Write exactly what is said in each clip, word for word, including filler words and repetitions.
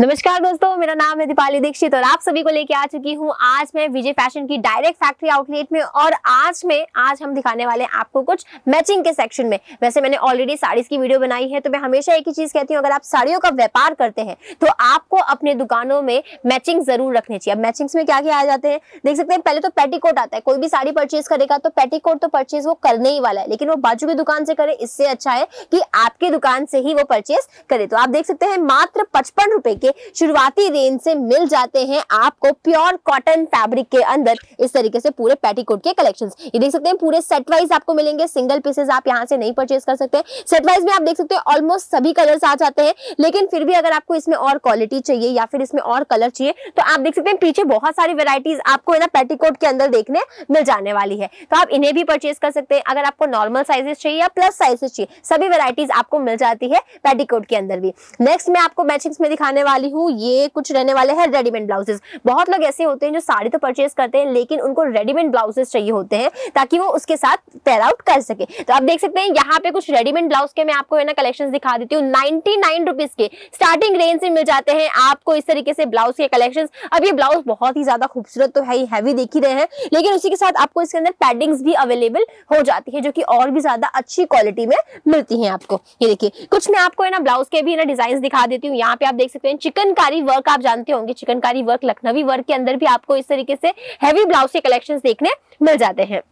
नमस्कार दोस्तों, मेरा नाम है दीपाली दीक्षित और आप सभी को लेके आ चुकी हूँ आज मैं विजय फैशन की डायरेक्ट फैक्ट्री आउटलेट में। और आज में आज हम दिखाने वाले हैं आपको कुछ मैचिंग के सेक्शन में। वैसे मैंने ऑलरेडी साड़ीज की वीडियो बनाई है, तो मैं हमेशा एक ही चीज कहती हूँ, अगर आप साड़ियों का व्यापार करते हैं तो आपको अपने दुकानों में मैचिंग जरूर रखनी चाहिए। अब मैचिंग्स में क्या क्या आ जाते हैं देख सकते हैं। पहले तो पेटीकोट आता है, कोई भी साड़ी परचेज करेगा तो पेटीकोट तो परचेज वो करने ही वाला है, लेकिन वो बाजू की दुकान से करे इससे अच्छा है कि आपकी दुकान से ही वो परचेज करे। तो आप देख सकते हैं मात्र पचपन रुपए के शुरुआती रेंज से मिल जाते हैं आपको प्योर कॉटन फैब्रिक के अंदर इस तरीके से पूरे पेटीकोट के कलेक्शंस। ये देख सकते हैं पूरे सेट वाइज आपको मिलेंगे, सिंगल पीसेस आप यहां से नहीं परचेस कर सकते। सेट वाइज में आप देख सकते हैं ऑलमोस्ट सभी कलर्स आ जाते हैं, लेकिन फिर भी अगर आपको इसमें और क्वालिटी चाहिए या फिर इसमें और कलर चाहिए तो आप देख सकते हैं पीछे बहुत सारी वेराइटीज आपको ना पेटीकोट के अंदर देखने मिल जाने वाली है। तो आप इन्हें भी परचेस कर सकते हैं अगर आपको नॉर्मल साइजेस चाहिए या प्लस साइजेस चाहिए, सभी वेराइटीज आपको मिल जाती है पेटीकोट के अंदर भी। नेक्स्ट में आपको मैचिंग्स में दिखाने वाली हूँ, ये कुछ रहने वाले हैं रेडीमेड ब्लाउजेस। बहुत लोग ऐसे होते हैं जो साड़ी तो परचेस करते हैं लेकिन उनको रेडीमेड ब्लाउजेस चाहिए होते हैं ताकि वो उसके साथ पेयर आउट कर सके। तो आप देख सकते हैं यहाँ पे कुछ रेडीमेड ब्लाउज के मैं आपको है ना कलेक्शंस दिखा देती हूँ। निन्यानवे रुपीस के स्टार्टिंग रेंज से मिल जाते हैं आपको इस तरीके से ब्लाउज के कलेक्शन। अब ये ब्लाउज बहुत ही ज्यादा खूबसूरत तो है ही, हैवी देख ही रहे हैं, लेकिन उसी के साथ आपको इसके अंदर पैडिंग्स भी अवेलेबल हो जाती है जो कि और भी ज्यादा अच्छी क्वालिटी में मिलती है आपको। ये देखिए कुछ मैं आपको है ना ब्लाउज के भी ना डिजाइन दिखा देती हूँ। यहाँ पे आप देख सकते हैं चिकनकारी वर्क, आप जानते होंगे चिकनकारी वर्क, लखनवी वर्क के अंदर भी आपको इस तरीके से हैवी ब्लाउज के कलेक्शंस देखने मिल जाते हैं।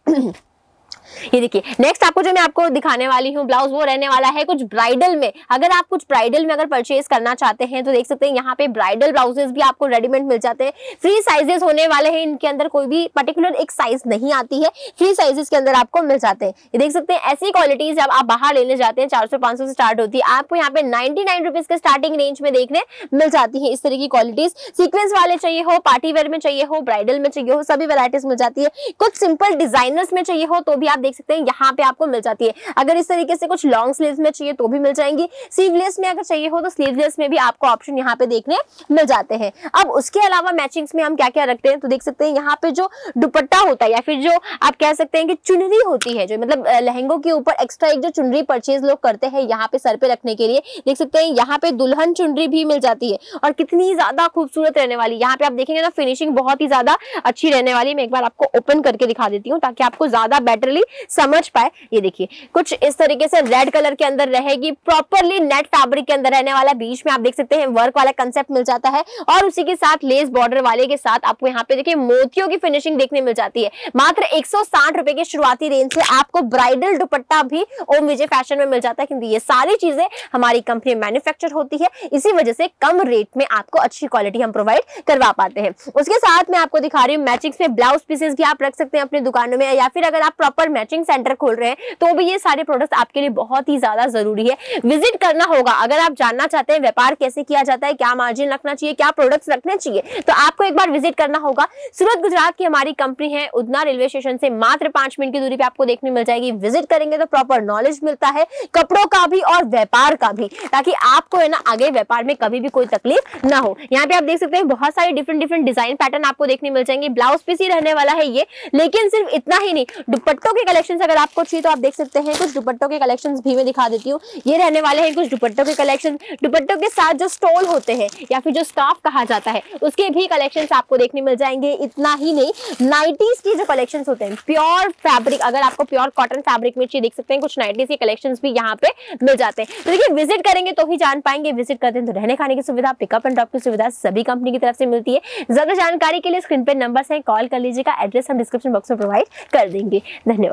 ये देखिए नेक्स्ट आपको जो मैं आपको दिखाने वाली हूँ ब्लाउज, वो रहने वाला है कुछ ब्राइडल में। अगर आप कुछ ब्राइडल में अगर परचेज करना चाहते हैं तो देख सकते हैं यहाँ पे ब्राइडल ब्लाउजेस भी आपको रेडीमेड मिल जाते हैं। फ्री साइजेस होने वाले हैं, इनके अंदर कोई भी पर्टिकुलर एक साइज नहीं आती है, फ्री साइजेस के अंदर आपको मिल जाते हैं। ये देख सकते हैं ऐसी क्वालिटीज जब आप बाहर लेने जाते हैं चार सौ पांच सौ से स्टार्ट होती है, आपको यहाँ पे नाइनटी नाइन रुपीज के स्टार्टिंग रेंज में देखने मिल जाती है। इस तरह की क्वालिटीज सीक्वेंस वाले चाहिए हो, पार्टी वेयर में चाहिए हो, ब्राइडल में चाहिए हो, सभी वेराइटीज मिल जाती है। कुछ सिंपल डिजाइनर्स में चाहिए हो तो भी आप देख सकते हैं यहाँ पे आपको मिल जाती है। अगर इस तरीके से कुछ लॉन्ग स्लीव्स में चाहिए तो भी मिल जाएंगी, स्लीवलेस में अगर चाहिए हो तो स्लीवलेस में भी आपको ऑप्शन यहाँ पे देखने मिल जाते हैं। अब उसके अलावा मैचिंग्स में हम क्या क्या रखते हैं तो देख सकते हैं यहाँ पे जो दुपट्टा होता है या फिर जो आप कह सकते हैं कि चुनरी होती है, जो मतलब लहंगों के ऊपर एक्स्ट्रा एक जो चुनरी परचेज लोग करते हैं यहाँ पे सर पे रखने के लिए, देख सकते हैं यहाँ पे दुल्हन चुनरी भी मिल जाती है और कितनी ज्यादा खूबसूरत रहने वाली। यहाँ पे आप देखेंगे ना फिनिशिंग बहुत ही ज्यादा अच्छी रहने वाली। मैं एक बार आपको ओपन करके दिखा देती हूँ ताकि आपको ज्यादा बेटरली समझ पाए। ये देखिए कुछ इस तरीके से रेड कलर के अंदर रहेगी, प्रॉपरली नेट फैब्रिक के अंदर रहने वाला, बीच में आप देख सकते हैं वर्क वाला कंसेप्ट मिल जाता है और उसी के साथ लेस बॉर्डर वाले के साथ आपको यहाँ पे देखिए मोतियों की फिनिशिंग देखने मिल जाती है। मात्र एक सौ साठ रुपए के शुरुआती रेंज से आपको ब्राइडल दुपट्टा भी ओम विजय फैशन में मिल जाता है, क्योंकि ये सारी चीजें हमारी कंपनी मैन्युफैक्चर होती है, इसी वजह से कम रेट में आपको अच्छी क्वालिटी हम प्रोवाइड करवा पाते हैं। उसके साथ मैं आपको दिखा रही हूँ मैचिंग में ब्लाउज पीसेस भी आप रख सकते हैं अपनी दुकानों में, या फिर अगर आप प्रॉपर मैचिंग सेंटर खोल रहे हैं तो भी ये सारे प्रोडक्ट्स आपके लिए बहुत ही ज्यादा जरूरी है। विजिट करना होगा अगर आप जानना चाहते हैं व्यापार कैसे किया जाता है, क्या मार्जिन रखना चाहिए, क्या प्रोडक्ट्स रखने चाहिए, तो आपको एक बार विजिट करना होगा। सूरत गुजरात की हमारी कंपनी है, उधना रेलवे स्टेशन से मात्र पांच मिनट की दूरी पे आपको देखने मिल जाएगी। विजिट करेंगे तो प्रॉपर नॉलेज मिलता है कपड़ों का भी और व्यापार का भी, ताकि आपको है ना आगे व्यापार में कभी भी कोई तकलीफ ना हो। यहाँ पे आप देख सकते हैं बहुत सारे डिफरेंट डिफरेंट डिजाइन पैटर्न आपको देखने मिल जाएंगे। ब्लाउज पीस ही रहने वाला है ये, लेकिन सिर्फ इतना ही नहीं, दुपट्टों के कलेक्शंस अगर आपको चाहिए तो आप देख सकते हैं कुछ दुपट्टों के कलेक्शंस भी मैं दिखा देती हूँ। ये रहने वाले हैं कुछ दुपट्टों के कलेक्शंस, दुपट्टों के साथ जो स्टॉल होते हैं या फिर जो स्कार्फ कहा जाता है उसके भी कलेक्शंस आपको देखने मिल जाएंगे। इतना ही नहीं, नाइटीज के जो कलेक्शंस होते हैं प्योर फैब्रिक, अगर आपको प्योर कॉटन फैब्रिक में चाहिए देख सकते हैं कुछ नाइटीज के कलेक्शंस भी यहाँ पे मिल जाते हैं। तो देखिए विजिट करेंगे तो ही जान पाएंगे, विजिट करते हैं तो रहने खाने की सुविधा, पिकअप एंड ड्रॉप की सुविधा सभी कंपनी की तरफ से मिलती है। ज्यादा जानकारी के लिए स्क्रीन पे नंबर है, कॉल कर लीजिएगा, एड्रेस हम डिस्क्रिप्शन बॉक्स में प्रोवाइड कर देंगे। धन्यवाद।